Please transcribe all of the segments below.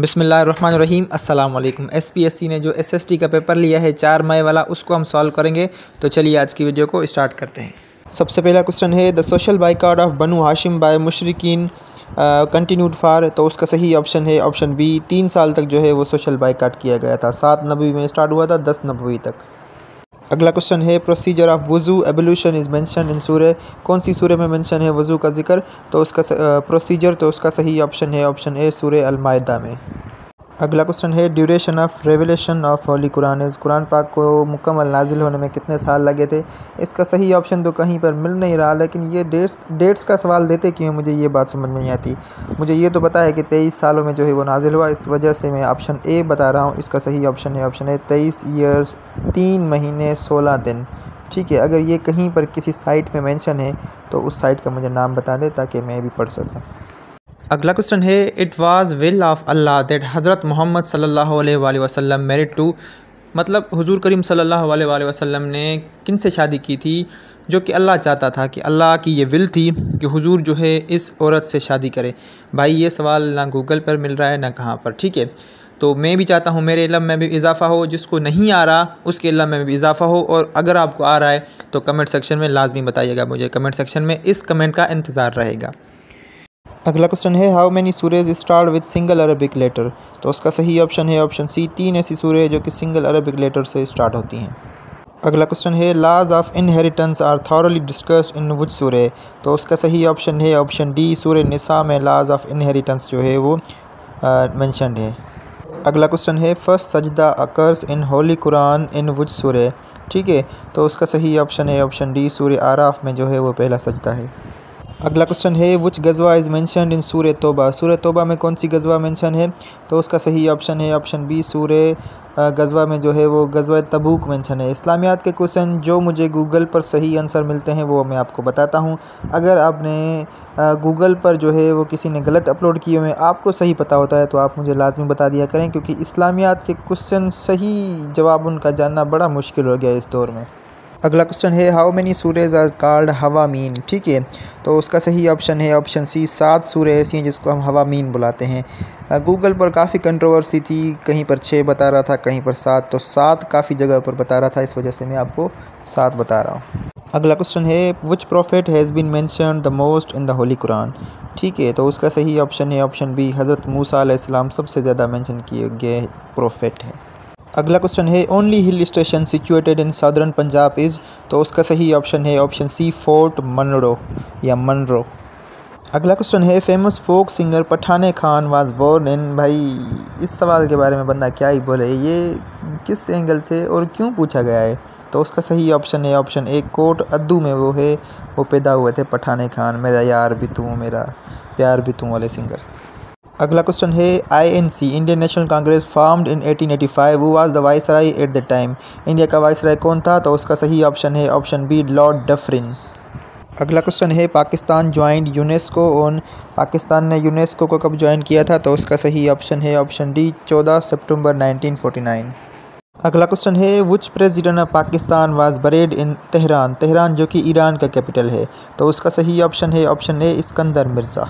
बिस्मिल्लाहिर्रहमानिर्रहीम अस्सलाम वालेकुम। SPSC ने जो SST का पेपर लिया है 4 मई वाला, उसको हम सॉल्व करेंगे। तो चलिए आज की वीडियो को स्टार्ट करते हैं। सबसे पहला क्वेश्चन है the social boycott of Banu Hashim by मुशरिकीन कंटिन्यूड फार। तो उसका सही ऑप्शन है ऑप्शन बी। 3 साल तक जो है वो सोशल बाइकआउट किया गया था। 7 नबवी में स्टार्ट हुआ था, 10 नबवी तक। अगला क्वेश्चन है प्रोसीजर ऑफ वज़ू एवोल्यूशन इज़ मेंशन इन सूरह। कौन सी सूरह में मेंशन है वज़ू का जिक्र? तो उसका प्रोसीजर, तो उसका सही ऑप्शन है ऑप्शन ए सूरह अल-माइदा में। अगला क्वेश्चन है duration of revelation of holy Quran. Quran पाक को मुकम्मल नाजिल होने में कितने साल लगे थे? इसका सही ऑप्शन तो कहीं पर मिल नहीं रहा, लेकिन ये डेट्स का सवाल देते क्यों, मुझे ये बात समझ में नहीं आती। मुझे ये तो पता है कि 23 सालों में जो है वो नाजिल हुआ, इस वजह से मैं ऑप्शन ए बता रहा हूँ। इसका सही ऑप्शन है ऑप्शन ए 23 ईयर्स 3 महीने 16 दिन। ठीक है, अगर ये कहीं पर किसी साइट में मेंशन है तो उस साइट का मुझे नाम बता दें ताकि मैं भी पढ़ सकूँ। अगला क्वेश्चन है it was will of Allah that हज़रत मोहम्मद सल्लल्लाहु अलैहि वसल्लम मैरिड टू। मतलब हुजूर करीम सल्लल्लाहु अलैहि वसल्लम ने किन से शादी की थी, जो कि अल्लाह चाहता था? कि अल्लाह की ये विल थी कि हुजूर जो है इस औरत से शादी करे। भाई ये सवाल ना गूगल पर मिल रहा है ना कहाँ पर। ठीक है, तो मैं भी चाहता हूँ मेरे इल्म में भी इजाफ़ा हो, जिसको नहीं आ रहा उसके इल्म में भी इजाफ़ा हो। और अगर आपको आ रहा है तो कमेंट सेक्शन में लाजमी बताइएगा, मुझे कमेंट सेक्शन में इस कमेंट का इंतज़ार रहेगा। अगला क्वेश्चन है how many सूरेज start with single Arabic letter. तो उसका सही ऑप्शन है ऑप्शन सी 3 ऐसी सूरेज जो कि सिंगल अरबिक लेटर से स्टार्ट होती हैं। अगला क्वेश्चन है laws of inheritance are thoroughly discussed in which सूरह। तो उसका सही ऑप्शन है ऑप्शन डी सूरह निसा में लॉज ऑफ इनहेरिटेंस जो है वो मेंशन्ड है। अगला क्वेश्चन है फर्स्ट सजदा occurs in holy Quran in which सूरह। ठीक है, तो उसका सही ऑप्शन है ऑप्शन डी सूरह आराफ में जो है वो पहला सजदा है। अगला क्वेश्चन है विच गजवा इज़ मेंशन्ड इन सूरह तौबा। सूरह तौबा में कौन सी गजवा मेंशन है? तो उसका सही ऑप्शन है ऑप्शन बी सूरह गजवा में जो है वो गजवा तबूक मेंशन है। इस्लामियात के क्वेश्चन जो मुझे गूगल पर सही आंसर मिलते हैं वो मैं आपको बताता हूं। अगर आपने गूगल पर जो है वो किसी ने गलत अपलोड किए हुए आपको सही पता होता है तो आप मुझे लाजमी बता दिया करें, क्योंकि इस्लामियात के क्वेश्चन सही जवाब उनका जानना बड़ा मुश्किल हो गया इस दौर में। अगला क्वेश्चन है हाउ मैनी सूरेज आर कॉल्ड हवामीन। ठीक है, तो उसका सही ऑप्शन है ऑप्शन सी 7 सूरह ऐसी हैं जिसको हम हवामीन बुलाते हैं। गूगल पर काफ़ी कंट्रोवर्सी थी, कहीं पर 6 बता रहा था, कहीं पर 7। तो 7 काफ़ी जगह पर बता रहा था, इस वजह से मैं आपको 7 बता रहा हूँ। अगला क्वेश्चन है which prophet has been mentioned the most in the holy Quran. ठीक है, तो उसका सही ऑप्शन है ऑप्शन बी हज़रत मूसा अलैहिस्सलाम सबसे ज़्यादा मेंशन किए गए प्रॉफिट है। अगला क्वेश्चन है only hill station situated in southern Punjab is. तो उसका सही ऑप्शन है ऑप्शन सी फोर्ट मनरो या मनरो। अगला क्वेश्चन है famous folk singer Pathan Khan was born in. भाई इस सवाल के बारे में बंदा क्या ही बोले, ये किस एंगल से और क्यों पूछा गया है? तो उसका सही ऑप्शन है ऑप्शन ए कोट अद्दू में वो है वो पैदा हुए थे पठान खान। मेरा यार भी तू मेरा प्यार भी तू वाले सिंगर। अगला क्वेश्चन है INC Indian national Congress formed in 1885 who was the viceroy at the time. India का वाइसराय कौन था? तो उसका सही ऑप्शन है ऑप्शन बी लॉर्ड डफरिन। अगला क्वेश्चन है Pakistan joined UNESCO on. Pakistan ने यूनेस्को को कब ज्वाइन किया था? तो उसका सही ऑप्शन है ऑप्शन डी 14 सितंबर 1949। अगला क्वेश्चन है which president of Pakistan was buried in Tehran. Tehran जो कि ईरान का कैपिटल है, तो उसका सही ऑप्शन है ऑप्शन ए स्कंदर मिर्जा।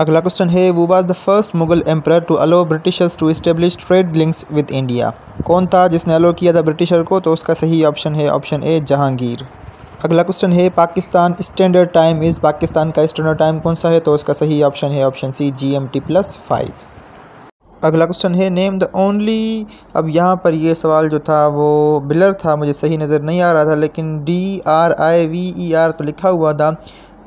अगला क्वेश्चन है who was the first Mughal emperor to allow Britishers to establish trade links with India. कौन था जिसने अलो किया था ब्रिटिशर को? तो उसका सही ऑप्शन है ऑप्शन ए जहांगीर। अगला क्वेश्चन है Pakistan standard time is. Pakistan का स्टैंडर्ड टाइम कौन सा है? तो उसका सही ऑप्शन है ऑप्शन सी GMT + 5। अगला क्वेश्चन है नेम द ओनली। अब यहाँ पर ये सवाल जो था वो बिलर था, मुझे सही नज़र नहीं आ रहा था, लेकिन DRIVER तो लिखा हुआ था,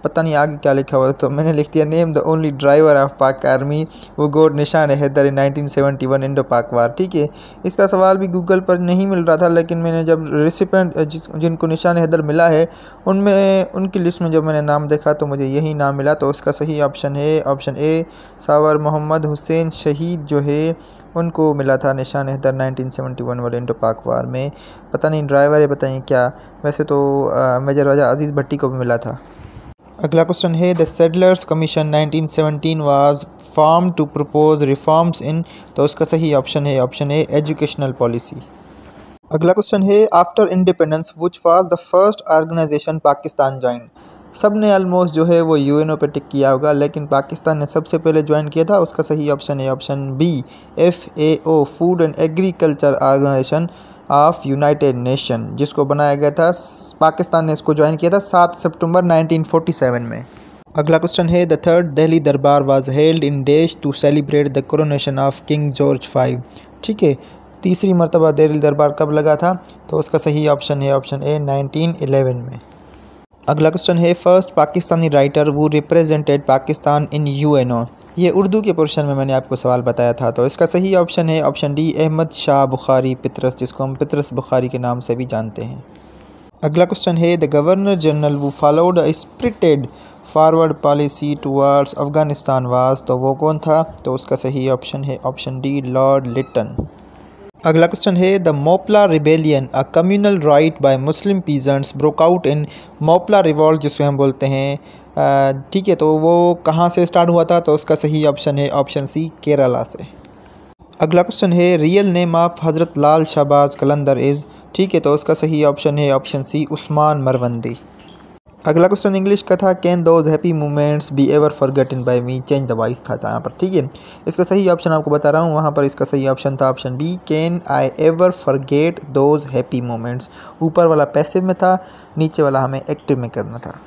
पता नहीं आगे क्या लिखा हुआ था, तो मैंने लिख दिया name the only driver of Pak army who got Nishan-e-Haider in 1971 Indo Pak war. ठीक है, इसका सवाल भी गूगल पर नहीं मिल रहा था, लेकिन मैंने जब रेसिपेंट जिनको निशान-ए-हैदर मिला है उनमें उनकी लिस्ट में जब मैंने नाम देखा तो मुझे यही नाम मिला। तो उसका सही ऑप्शन है ऑप्शन ए सावर मोहम्मद हुसैन शहीद जो है उनको मिला था निशान-ए-हैदर 1971 वाले इंडो पाक वार में। पता नहीं ड्राइवर है, पता नहीं क्या। वैसे तो मेजर राजा अजीज़ भट्टी को भी मिला था। अगला क्वेश्चन है the Sadler's commission 1917 was form to propose reforms in. तो उसका सही ऑप्शन है ऑप्शन ए एजुकेशनल पॉलिसी। अगला क्वेश्चन है after independence which was the first organisation Pakistan join. सब ने ऑलमोस्ट जो है वो यूएनओ पे टिक किया होगा, लेकिन पाकिस्तान ने सबसे पहले ज्वाइन किया था। उसका सही ऑप्शन है option B, FAO Food and agriculture organisation of United Nation, जिसको बनाया गया था, पाकिस्तान ने इसको ज्वाइन किया था 7 सितंबर 1947 में। अगला क्वेश्चन है, the third Delhi Darbar was held in dash to celebrate the coronation of King George 5। ठीक है, तीसरी मरतबा दिल्ली दरबार कब लगा था? तो उसका सही ऑप्शन है ऑप्शन ए 1911 में। अगला क्वेश्चन है, first Pakistani writer who represented Pakistan in UNO. ये उर्दू के पोर्शन में मैंने आपको सवाल बताया था। तो इसका सही ऑप्शन है ऑप्शन डी, अहमद शाह बुखारी पितरस, जिसको हम पितरस बुखारी के नाम से भी जानते हैं। अगला क्वेश्चन है, the governor general who followed a spirited forward policy towards Afghanistan was. तो वो कौन था? तो उसका सही ऑप्शन है ऑप्शन डी, लॉर्ड लिटन। अगला क्वेश्चन है, the Moplah rebellion a communal riot by Muslim peasants broke out in Moplah revolt, जिसको हम बोलते हैं। ठीक है, तो वो कहाँ से स्टार्ट हुआ था? तो उसका सही ऑप्शन है ऑप्शन सी, केरला से। अगला क्वेश्चन है, रियल नेम ऑफ हज़रत लाल शहबाज कलंदर इज़। ठीक है, तो उसका सही ऑप्शन है ऑप्शन सी, उस्मान मरवंदी। अगला क्वेश्चन इंग्लिश का था, can those happy moments be ever forgotten by me change the voice था यहाँ पर। ठीक है, इसका सही ऑप्शन आपको बता रहा हूँ वहाँ पर। इसका सही ऑप्शन था option B, can I ever forget those happy moments. ऊपर वाला पैसिव में था, नीचे वाला हमें एक्टिव में करना था।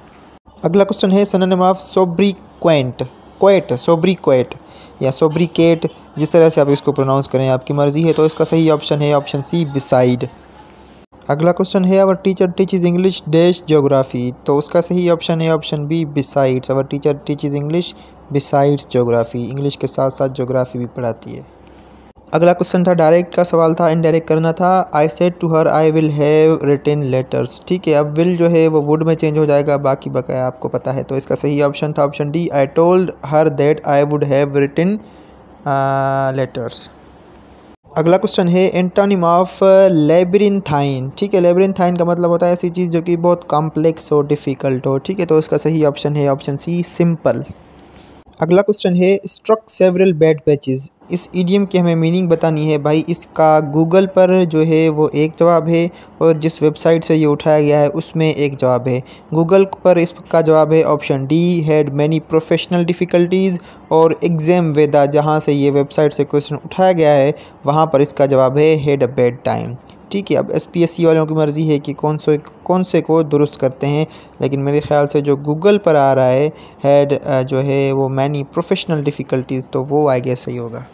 अगला क्वेश्चन है, सिनोनिम ऑफ सोब्रीक्वेंट, क्वेट सोब्रीक्वेट या सोब्रीकेट, जिस तरह से आप इसको प्रोनाउंस करें आपकी मर्जी है। तो इसका सही ऑप्शन है ऑप्शन सी, बिसाइड। अगला क्वेश्चन है, our teacher teaches English dash geography. तो उसका सही ऑप्शन है option B, besides. Our teacher teaches English besides geography, English के साथ साथ ज्योग्राफी भी पढ़ाती है। अगला क्वेश्चन था, डायरेक्ट का सवाल था, इनडायरेक्ट करना था। I said to her I will have written letters. ठीक है, अब विल जो है वो वुड में चेंज हो जाएगा, बाकी बकाया आपको पता है। तो इसका सही ऑप्शन था option D, I told her that I would have written letters. अगला क्वेश्चन है, एंटोनिम ऑफ लेब्रिंथाइन। ठीक है, लेब्रिंथाइन का मतलब होता है ऐसी चीज़ जो कि बहुत कॉम्प्लेक्स हो, डिफ़िकल्ट हो। ठीक है, तो इसका सही ऑप्शन है ऑप्शन सी, सिंपल। अगला क्वेश्चन है, स्ट्रक सेवरल बैड पैचेस। इस इडियम की हमें मीनिंग बतानी है भाई। इसका गूगल पर जो है वो एक जवाब है, और जिस वेबसाइट से ये उठाया गया है उसमें एक जवाब है। गूगल पर इसका जवाब है option D, had many professional difficulties और एग्जाम वेदा। जहाँ से ये वेबसाइट से क्वेश्चन उठाया गया है वहाँ पर इसका जवाब है, हैड अ बैड टाइम। ठीक है, अब SPSC वालों की मर्ज़ी है कि कौन से को दुरुस्त करते हैं, लेकिन मेरे ख्याल से जो गूगल पर आ रहा है हैड जो है वो मैनी प्रोफेशनल डिफ़िकल्टीज़, तो वो आई गेस सही होगा।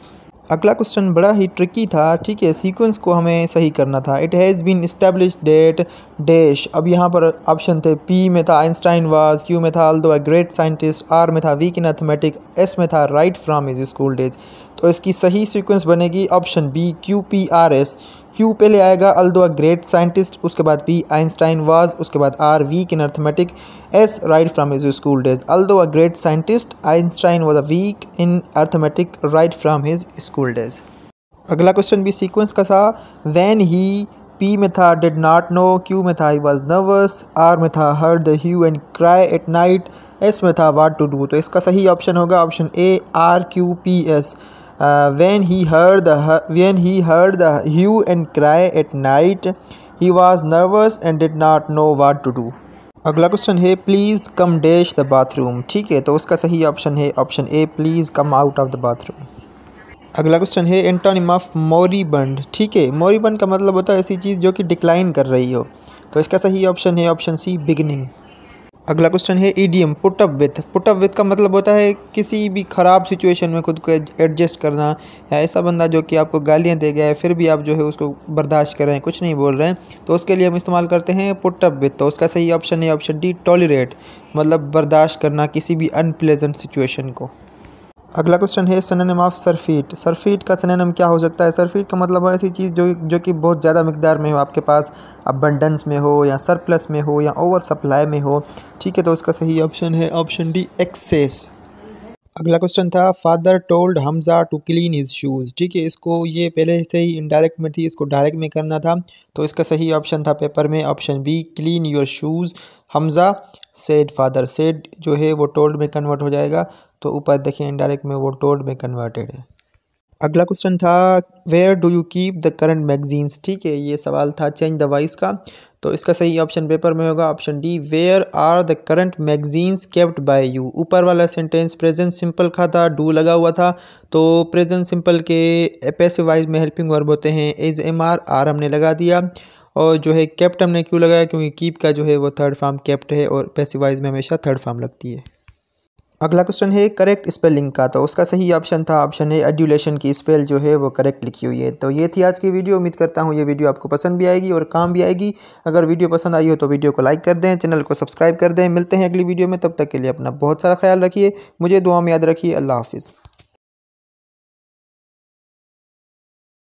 अगला क्वेश्चन बड़ा ही ट्रिकी था। ठीक है, सीक्वेंस को हमें सही करना था। It has been establish that dash. अब यहाँ पर ऑप्शन थे, P में था आइंस्टाइन वाज, Q में था although a great scientist, R में था वीक इन अर्थमेटिक, S में था right from his school days. तो इसकी सही सीक्वेंस बनेगी ऑप्शन बी, QPRS। Q पहले आएगा, अल्दो अ ग्रेट साइंटिस्ट, उसके बाद P आइंस्टाइन वाज, उसके बाद R weak in arithmetic, S right from his school days. Although a great scientist, Einstein was a weak in arithmetic, right from his school days. अगला question भी sequence का था, when he, P में था did not know, Q में था he was nervous, R में था heard the hue and cry at night, S में था वाट टू डू। तो इसका सही ऑप्शन होगा option A, RQPS। When he heard the hue and cry at night, he was nervous and did not know what to do। अगला question है, please come dash the bathroom. ठीक है, तो उसका सही ऑप्शन है option A, please come out of the bathroom. अगला question है, एंटोनिम ऑफ मोरीबंड। ठीक है, मोरीबंड का मतलब होता है ऐसी चीज़ जो कि डिक्लाइन कर रही हो। तो इसका सही ऑप्शन है ऑप्शन सी, बिगिनिंग। अगला क्वेश्चन है, idiom put up with. Put up with का मतलब होता है किसी भी ख़राब सिचुएशन में खुद को एडजस्ट करना, या ऐसा बंदा जो कि आपको गालियाँ दे गया है फिर भी आप जो है उसको बर्दाश्त कर रहे हैं, कुछ नहीं बोल रहे हैं, तो उसके लिए हम इस्तेमाल करते हैं पुट अप विथ। तो उसका सही ऑप्शन है ऑप्शन डी, टॉलरेट, मतलब बर्दाश्त करना किसी भी अनप्लेजेंट सिचुएशन को। अगला क्वेश्चन है, सिनोनिम ऑफ सरफीट। सरफीट का सिनोनिम क्या हो सकता है? सरफीट का मतलब है ऐसी चीज़ जो कि बहुत ज़्यादा मिकदार में हो, आपके पास अबंडेंस में हो या सरप्लस में हो या ओवर सप्लाई में हो। ठीक है, तो उसका सही ऑप्शन है ऑप्शन डी, एक्सेस। अगला क्वेश्चन था, father told Hamza to clean his shoes. ठीक है, इसको ये पहले से ही इनडायरेक्ट में थी, इसको डायरेक्ट में करना था। तो इसका सही ऑप्शन था पेपर में option B, clean your shoes Hamza said father. Said जो है वो टोल्ड में कन्वर्ट हो जाएगा, तो ऊपर देखिए इनडायरेक्ट में वो टोल्ड में कन्वर्टेड है। अगला क्वेश्चन था where do you keep the current magazines. ठीक है, ये सवाल था चेंज द वॉइस का, तो इसका सही ऑप्शन पेपर में होगा option D where are the current magazines kept by you. ऊपर वाला सेंटेंस प्रेजेंट सिंपल का था, डू लगा हुआ था, तो प्रेजेंट सिंपल के पैसिव वॉइस में हेल्पिंग वर्ब होते हैं इज एम आर, आर हमने लगा दिया, और जो है केप्ट हमने क्यों लगाया क्योंकि कीप का जो है वो थर्ड फॉर्म केप्ट है और पैसिव वॉइस में हमेशा थर्ड फॉर्म लगती है। अगला क्वेश्चन है करेक्ट स्पेलिंग का, तो उसका सही ऑप्शन था ऑप्शन है एड्यूलेशन की स्पेल जो है वो करेक्ट लिखी हुई है। तो ये थी आज की वीडियो, उम्मीद करता हूँ ये वीडियो आपको पसंद भी आएगी और काम भी आएगी। अगर वीडियो पसंद आई हो तो वीडियो को लाइक कर दें, चैनल को सब्सक्राइब कर दें। मिलते हैं अगली वीडियो में, तब तक के लिए अपना बहुत सारा ख्याल रखिए, मुझे दुआ में याद रखिए, अल्लाह हाफिज़।